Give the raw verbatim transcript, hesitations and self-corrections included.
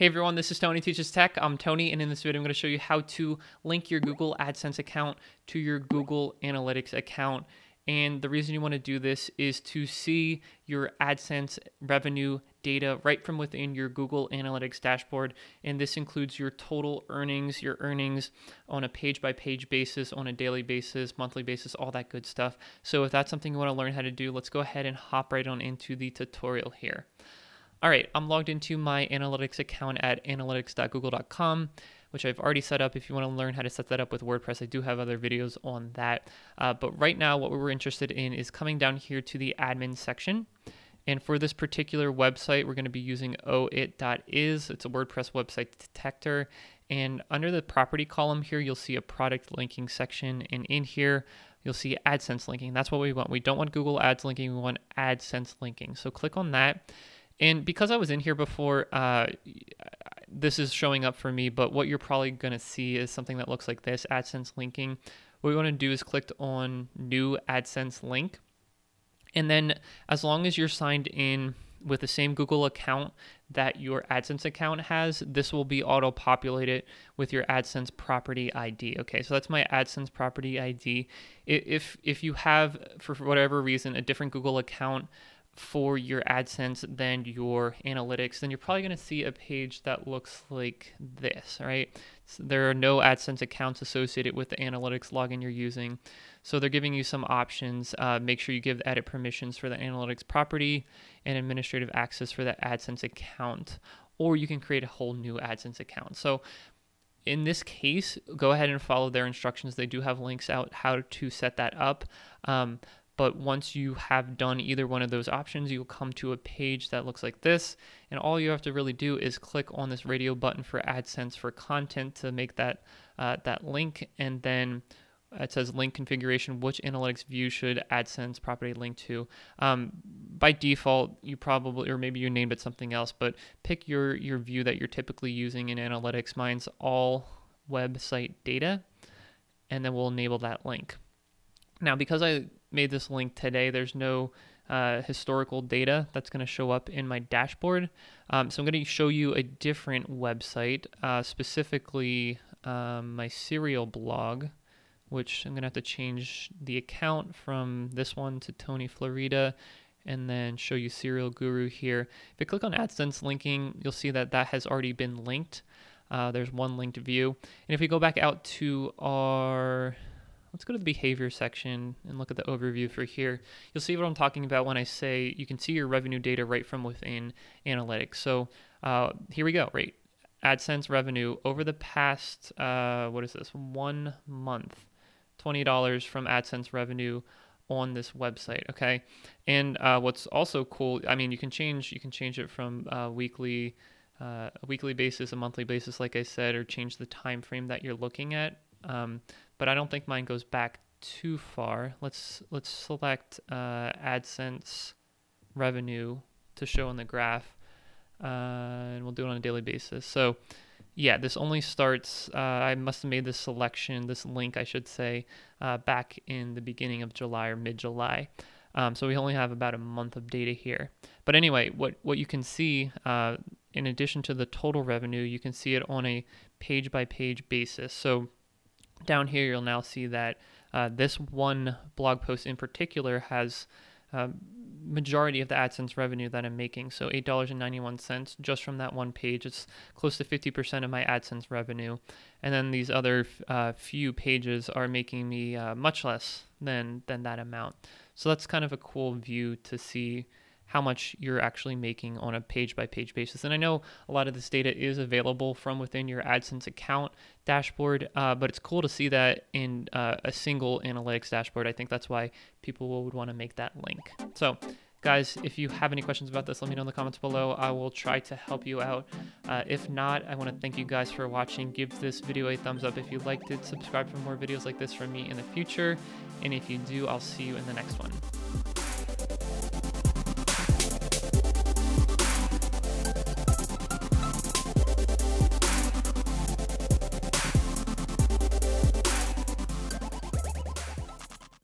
Hey everyone, this is Tony Teaches Tech. I'm Tony, and in this video I'm going to show you how to link your Google AdSense account to your Google Analytics account. And the reason you want to do this is to see your AdSense revenue data right from within your Google Analytics dashboard. And this includes your total earnings, your earnings on a page-by-page basis, on a daily basis, monthly basis, all that good stuff. So if that's something you want to learn how to do, let's go ahead and hop right on into the tutorial here. All right, I'm logged into my analytics account at analytics dot google dot com, which I've already set up. If you want to learn how to set that up with WordPress, I do have other videos on that. Uh, but right now, what we were interested in is coming down here to the admin section. And for this particular website, we're going to be using o i t dot is. It's a WordPress website detector. And under the property column here, you'll see a product linking section. And in here, you'll see AdSense linking. That's what we want. We don't want Google Ads linking. We want AdSense linking. So click on that. And because I was in here before, uh, this is showing up for me, but what you're probably going to see is something that looks like this, AdSense linking. What we want to do is click on New AdSense Link. And then as long as you're signed in with the same Google account that your AdSense account has, this will be auto-populated with your AdSense property I D. Okay, so that's my AdSense property I D. If, if you have, for whatever reason, a different Google account for your AdSense than your analytics, then you're probably going to see a page that looks like this, right? So there are no AdSense accounts associated with the analytics login you're using. So they're giving you some options. Uh, make sure you give edit permissions for the analytics property and administrative access for that AdSense account, or you can create a whole new AdSense account. So in this case, go ahead and follow their instructions. They do have links out how to set that up. Um, But once you have done either one of those options, you'll come to a page that looks like this. And all you have to really do is click on this radio button for AdSense for content to make that, uh, that link. And then it says link configuration, which analytics view should AdSense property link to. Um, by default, you probably, or maybe you named it something else, but pick your, your view that you're typically using in analytics. Mine's all website data. And then we'll enable that link. Now, because I made this link today, there's no uh, historical data that's going to show up in my dashboard. Um, so I'm going to show you a different website, uh, specifically um, my Serial blog, which I'm going to have to change the account from this one to Tony Florida, and then show you Serial Guru here. If you click on AdSense linking, you'll see that that has already been linked. Uh, there's one linked view. And if we go back out to our... Let's go to the behavior section and look at the overview for here. You'll see what I'm talking about when I say you can see your revenue data right from within analytics. So uh, here we go, right? AdSense revenue over the past, uh, what is this, one month, twenty dollars from AdSense revenue on this website, okay? And uh, what's also cool, I mean, you can change, you can change it from uh, weekly, uh, a weekly basis, a monthly basis, like I said, or change the time frame that you're looking at. Um, but I don't think mine goes back too far. Let's let's select uh, AdSense revenue to show on the graph, uh, and we'll do it on a daily basis. So yeah, this only starts, uh, I must have made this selection, this link I should say, uh, back in the beginning of July or mid-July. Um, so we only have about a month of data here. But anyway, what, what you can see, uh, in addition to the total revenue, you can see it on a page-by-page basis. So down here, you'll now see that uh, this one blog post in particular has uh, majority of the AdSense revenue that I'm making. So eight dollars and ninety-one cents just from that one page. It's close to fifty percent of my AdSense revenue. And then these other uh, few pages are making me uh, much less than, than that amount. So that's kind of a cool view to see how much you're actually making on a page-by-page basis. And I know a lot of this data is available from within your AdSense account dashboard, uh, but it's cool to see that in uh, a single analytics dashboard. I think that's why people would want to make that link. So guys, if you have any questions about this, let me know in the comments below. I will try to help you out. Uh, if not, I want to thank you guys for watching. Give this video a thumbs up if you liked it. Subscribe for more videos like this from me in the future. And if you do, I'll see you in the next one.